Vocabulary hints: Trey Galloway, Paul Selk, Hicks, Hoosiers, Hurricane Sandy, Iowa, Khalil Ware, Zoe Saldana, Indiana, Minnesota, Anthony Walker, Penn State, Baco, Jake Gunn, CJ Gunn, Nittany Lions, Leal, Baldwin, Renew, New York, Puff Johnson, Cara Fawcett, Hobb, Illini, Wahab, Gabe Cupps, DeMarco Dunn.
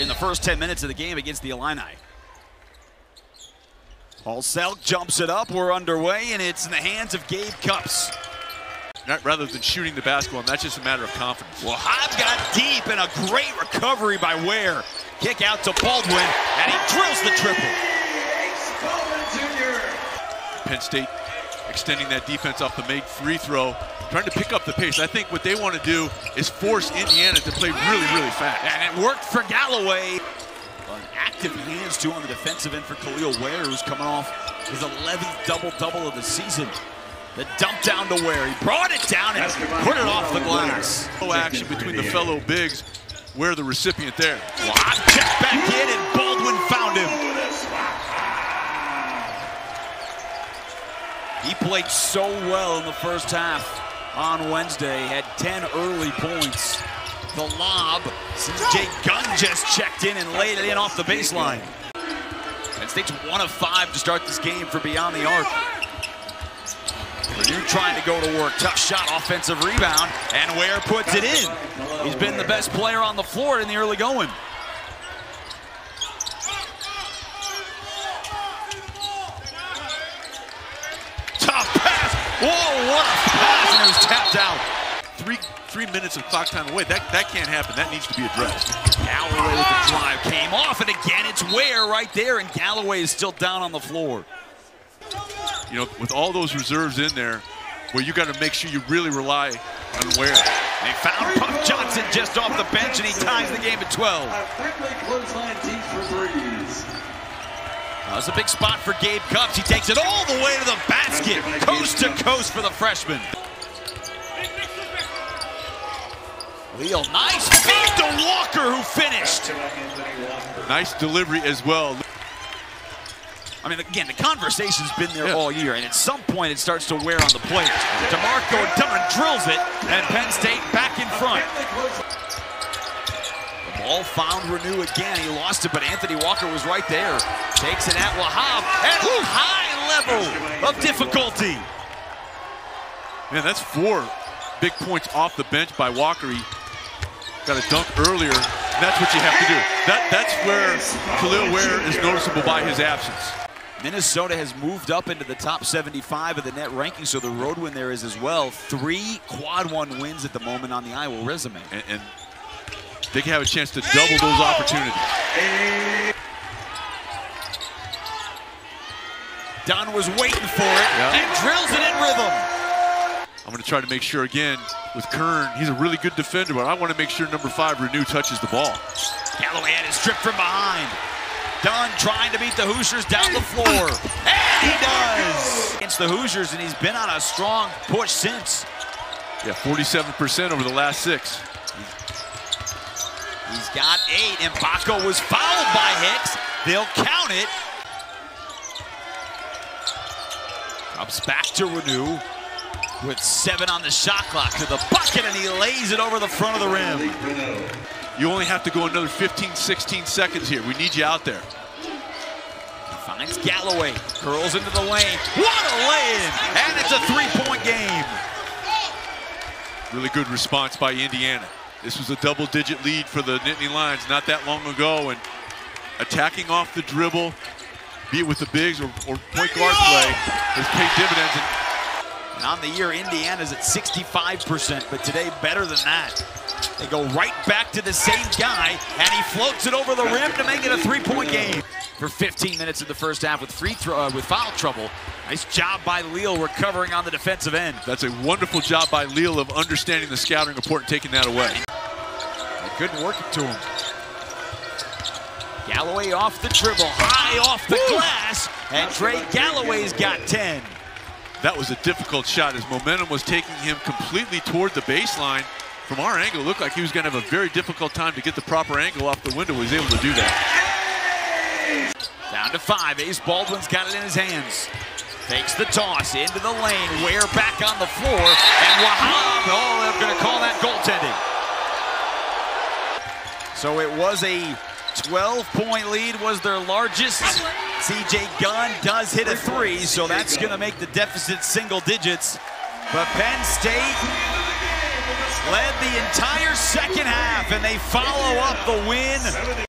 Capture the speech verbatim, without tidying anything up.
in the first ten minutes of the game against the Illini. Paul Selk jumps it up. We're underway, and it's in the hands of Gabe Cupps. Not, rather than shooting the basketball, and that's just a matter of confidence. Well, Hobb got deep, and a great recovery by Ware. Kick out to Baldwin, and he drills the triple. Penn State extending that defense off the made free throw, trying to pick up the pace. I think what they want to do is force Indiana to play really, really fast. And it worked for Galloway. An active hands, too, on the defensive end for Khalil Ware, who's coming off his eleventh double-double of the season. The dump down to Ware. He brought it down and put it off the glass. No action between the fellow bigs. Ware the recipient there. Wahab checked back in, and Baldwin found him. He played so well in the first half on Wednesday, had ten early points. The lob, Jake Gunn just checked in and laid it in off the baseline. Penn State's one of five to start this game for beyond the arc. Renew trying to go to work, tough shot, offensive rebound, and Ware puts it in. He's been the best player on the floor in the early going. Whoa, what a pass, and it was tapped out. Three three minutes of clock time away. That, that can't happen. That needs to be addressed. Galloway with the drive came off, and again, it's Ware right there, and Galloway is still down on the floor. You know, with all those reserves in there, well, you got to make sure you really rely on Ware. They found Puff Johnson just off the bench, and he ties the game at twelve. That's a big spot for Gabe Cupps. He takes it all the way to the basket, coast to coast for the freshman. Leal, nice feed to Walker, who finished. Nice delivery as well. I mean, again, the conversation's been there yeah. all year, and at some point it starts to wear on the players. DeMarco Dunn drills it, and Penn State back in front. All found Renew again. He lost it, but Anthony Walker was right there. Takes it at Wahab at a high level of difficulty. Man, that's four big points off the bench by Walker. He got a dunk earlier. That's what you have to do. That, that's where Khalil Ware is noticeable by his absence. Minnesota has moved up into the top seventy-five of the net ranking, so the road win there is as well. Three quad one wins at the moment on the Iowa resume. And, and they can have a chance to double those opportunities. Don was waiting for it yeah. and drills it in rhythm. I'm going to try to make sure again with Kern. He's a really good defender, but I want to make sure number five, Renew, touches the ball. Galloway had it stripped from behind. Dunn trying to beat the Hoosiers down the floor. And he does! Against the Hoosiers, and he's been on a strong push since. Yeah, forty-seven percent over the last six. He's got eight, and Baco was fouled by Hicks. They'll count it. Comes back to Renew with seven on the shot clock to the bucket, and he lays it over the front of the rim. You only have to go another fifteen, sixteen seconds here. We need you out there. Finds Galloway, curls into the lane. What a lay-in, and it's a three-point game. Really good response by Indiana. This was a double-digit lead for the Nittany Lions not that long ago, and attacking off the dribble, be it with the bigs or, or point guard play, has paid dividends. And on the year, Indiana's at sixty-five percent, but today better than that. They go right back to the same guy, and he floats it over the rim to make it a three-point game. For fifteen minutes in the first half with free throw, uh, with foul trouble. Nice job by Leal recovering on the defensive end. That's a wonderful job by Leal of understanding the scouting report and taking that away. Good work to him. Galloway off the dribble, high off the Woo! glass, and Trey Galloway's got ten. That was a difficult shot. His momentum was taking him completely toward the baseline. From our angle, it looked like he was going to have a very difficult time to get the proper angle off the window. He was able to do that. Down to five. Ace Baldwin's got it in his hands. Takes the toss into the lane. Ware back on the floor. And Wahab, oh, they're going to call that goaltending. So it was a twelve-point lead, was their largest. C J Gunn does hit a three, so that's going to make the deficit single digits. But Penn State led the entire second half, and they follow up the win.